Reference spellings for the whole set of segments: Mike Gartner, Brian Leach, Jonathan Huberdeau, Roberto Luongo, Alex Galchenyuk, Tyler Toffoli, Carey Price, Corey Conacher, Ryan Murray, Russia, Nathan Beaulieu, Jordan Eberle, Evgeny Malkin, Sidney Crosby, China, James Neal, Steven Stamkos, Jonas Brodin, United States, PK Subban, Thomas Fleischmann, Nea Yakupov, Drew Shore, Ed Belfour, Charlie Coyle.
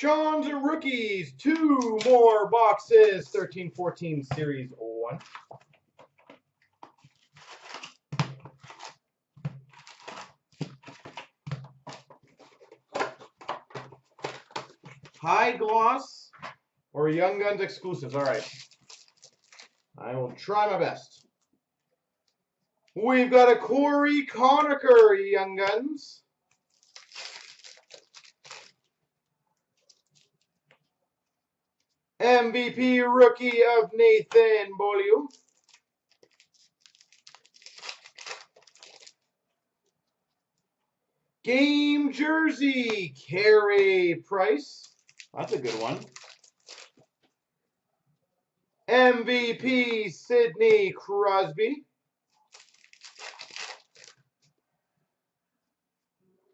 Shaun's Rookies, two more boxes, 13-14 Series 1. High gloss or Young Guns exclusives. All right. I will try my best. We've got a Corey Conacher, Young Guns. MVP rookie of Nathan Beaulieu. Game jersey, Carey Price. That's a good one. MVP, Sidney Crosby.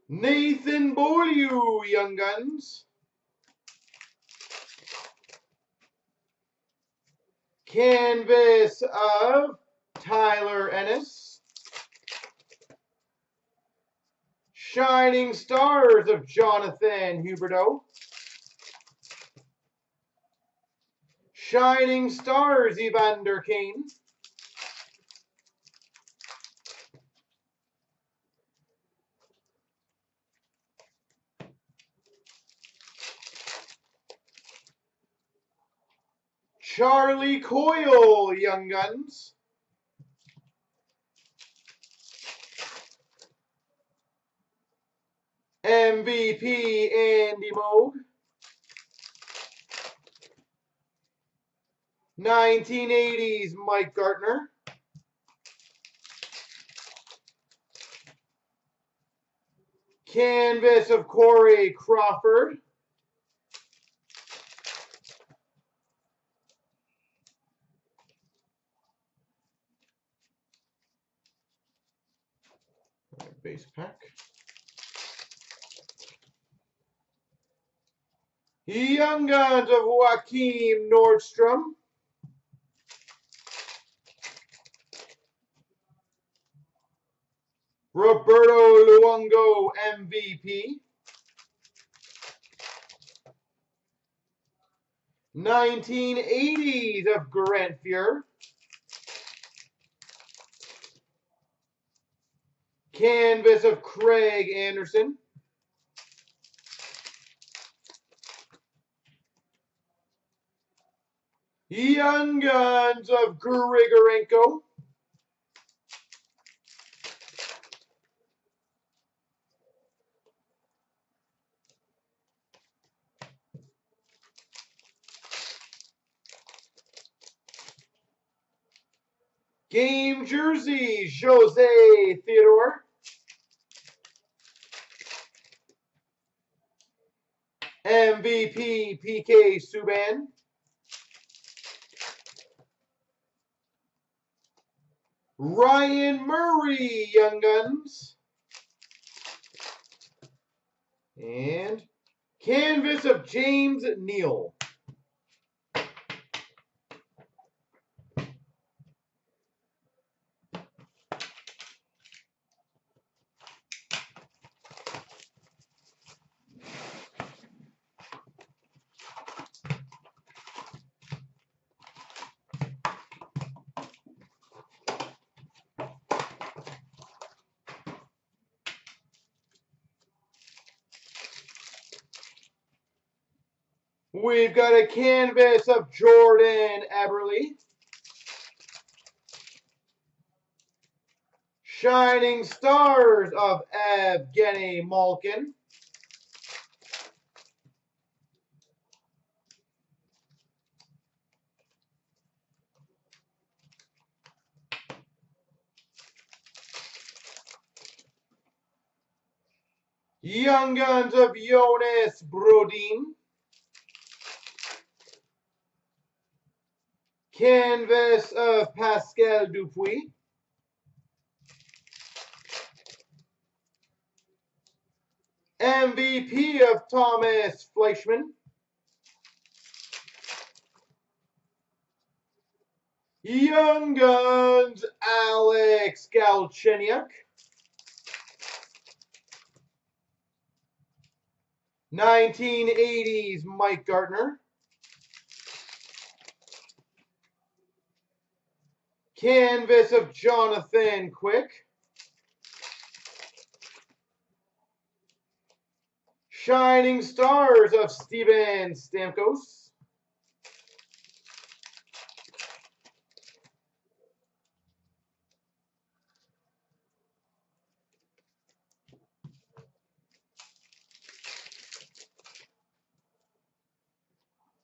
Nathan Beaulieu, Young Guns. Canvas of Tyler Ennis. Shining Stars of Jonathan Huberdeau. Shining Stars Evander Kane. Charlie Coyle, Young Guns. MVP, Andy Moog. 1980s, Mike Gartner. Canvas of Corey Crawford. Base pack. Young Guns of Joaquim Nordstrom. Roberto Luongo, MVP. 1980s of Grant Fier. Canvas of Craig Anderson. Young Guns of Grigorenko. Game jersey, Jose Theodore. MVP, PK Subban. Ryan Murray, Young Guns. And canvas of James Neal. We've got a canvas of Jordan Eberle. Shining Stars of Evgeny Malkin. Young Guns of Jonas Brodin. Canvas of Pascal Dupuis. MVP of Thomas Fleischmann. Young Guns, Alex Galchenyuk. 1980s Mike Gartner. Canvas of Jonathan Quick. Shining Stars of Steven Stamkos.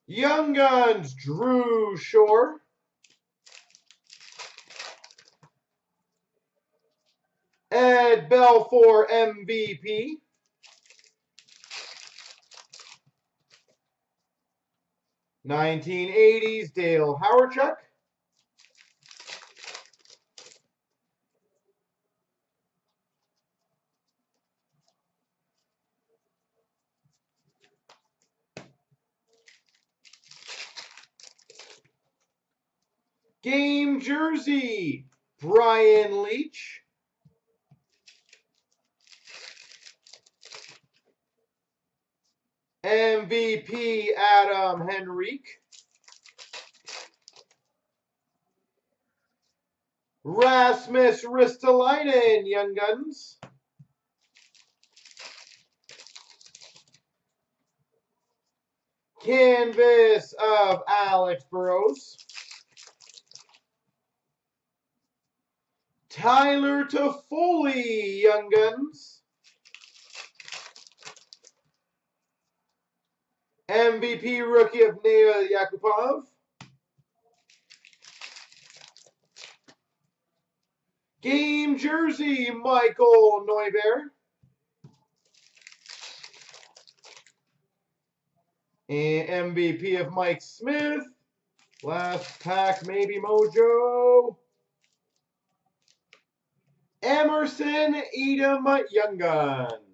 Young Guns Drew Shore. Ed Belfour MVP. '80s Dale Hawerchuk. Game jersey Brian Leach. MVP Adam Henrique. Rasmus Ristolainen, Young Guns. Canvas of Alex Burrows. Tyler Toffoli, Young Guns. MVP rookie of Nea Yakupov. Game jersey Michael Neuber. And MVP of Mike Smith. Last pack, maybe Mojo. Emerson Edom Young Guns.